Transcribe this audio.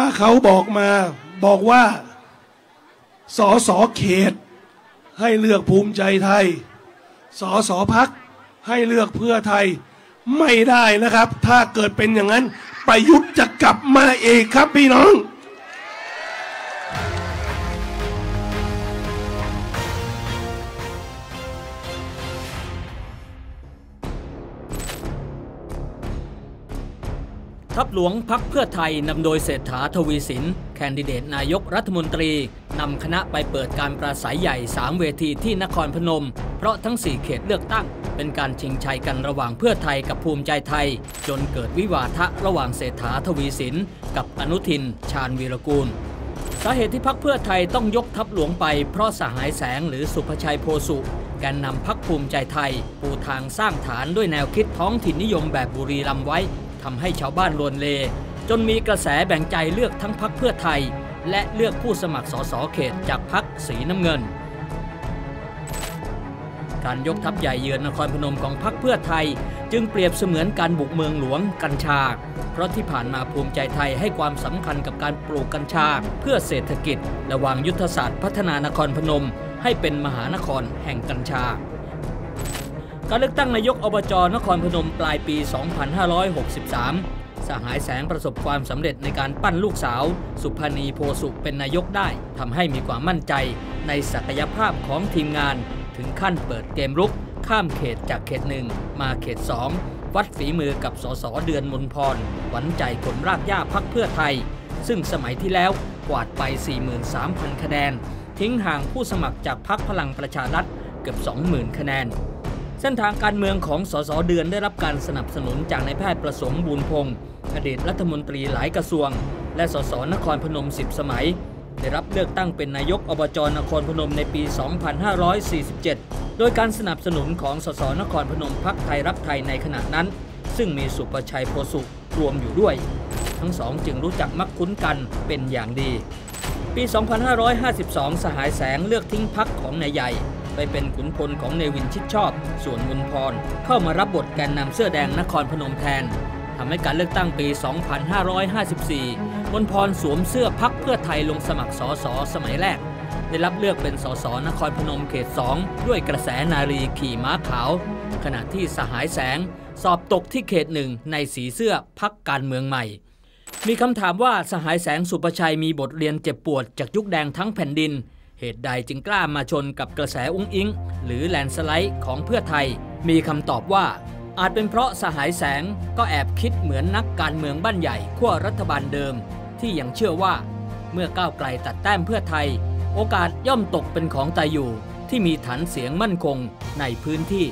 ถ้าเขาบอกมาบอกว่าสสเขตให้เลือกภูมิใจไทยสสพรรคให้เลือกเพื่อไทยไม่ได้นะครับถ้าเกิดเป็นอย่างนั้นประยุทธ์จะกลับมาเองครับพี่น้องทัพหลวงพรรคเพื่อไทยนำโดยเศรษฐาทวีสินแคนดิเดตนายกรัฐมนตรีนำคณะไปเปิดการปราศัยใหญ่3เวทีที่นครพนมเพราะทั้ง4เขตเลือกตั้งเป็นการชิงชัยกันระหว่างเพื่อไทยกับภูมิใจไทยจนเกิดวิวาทะระหว่างเศรษฐาทวีสินกับอนุทินชาญวีรกูลสาเหตุที่พรรคเพื่อไทยต้องยกทัพหลวงไปเพราะสหายแสงหรือสุภชัยโพสุแกนนำพรรคภูมิใจไทยปูทางสร้างฐานด้วยแนวคิดท้องถิ่นนิยมแบบบุรีรัมย์ไว้ทำให้ชาวบ้านลวนเลจนมีกระแสแบ่งใจเลือกทั้งพรรคเพื่อไทยและเลือกผู้สมัครสสเขตจากพรรคสีน้ำเงินการยกทัพใหญ่เยือนนครพนมของพรรคเพื่อไทยจึงเปรียบเสมือนการบุกเมืองหลวงกัญชาเพราะที่ผ่านมาภูมิใจไทยให้ความสำคัญกับการปลูกกัญชาเพื่อเศรษฐกิจและวางยุทธศาสตร์พัฒนานครพนมให้เป็นมหานครแห่งกัญชาการเลือกตั้งนายกอบจ.นครพนมปลายปี 2563 สหายแสงประสบความสำเร็จในการปั้นลูกสาวสุภณีโพสุเป็นนายกได้ทำให้มีความมั่นใจในศักยภาพของทีมงานถึงขั้นเปิดเกมรุกข้ามเขตจากเขต1มาเขต2วัดฝีมือกับสส.เดือนมนพรหวั่นใจคนรากหญ้าพรรคเพื่อไทยซึ่งสมัยที่แล้วกวาดไป 43,000 คะแนนทิ้งห่างผู้สมัครจากพรรคพลังประชารัฐเกือบ 20,000 คะแนนเส้นทางการเมืองของสสเดือนได้รับการสนับสนุนจากนายแพทย์ประสงค์บุญพงศ์อดีตรัฐมนตรีหลายกระทรวงและสสนครพนม10สมัยได้รับเลือกตั้งเป็นนายกอบจ.นครพนมในปี 2547 โดยการสนับสนุนของสสนครพนมพรรคไทยรักไทยในขณะนั้นซึ่งมีสุประชัยโพสุรวมอยู่ด้วยทั้งสองจึงรู้จักมักคุ้นกันเป็นอย่างดีปี 2552 สหายแสงเลือกทิ้งพรรคของนายใหญ่ไปเป็นขุนพลของเนวินชิดชอบส่วนมุนพรเข้ามารับบทแกนนำเสื้อแดงนครพนมแทนทำให้การเลือกตั้งปี 2554 มุนพรสวมเสื้อพรรคเพื่อไทยลงสมัครสสสมัยแรกได้รับเลือกเป็นสสนครพนมเขต 2ด้วยกระแสนารีขี่ม้าขาวขณะที่สหายแสงสอบตกที่เขต 1ในสีเสื้อพรรคการเมืองใหม่มีคำถามว่าสหายแสงสุประชัยมีบทเรียนเจ็บปวดจากยุคแดงทั้งแผ่นดินเหตุใดจึงกล้ามาชนกับกระแสอุ้งอิงหรือแลนสไลด์ของเพื่อไทยมีคำตอบว่าอาจเป็นเพราะสหายแสงก็แอบคิดเหมือนนักการเมืองบ้านใหญ่ขั้วรัฐบาลเดิมที่ยังเชื่อว่าเมื่อก้าวไกลตัดแต้มเพื่อไทยโอกาสย่อมตกเป็นของตายอยู่ที่มีฐานเสียงมั่นคงในพื้นที่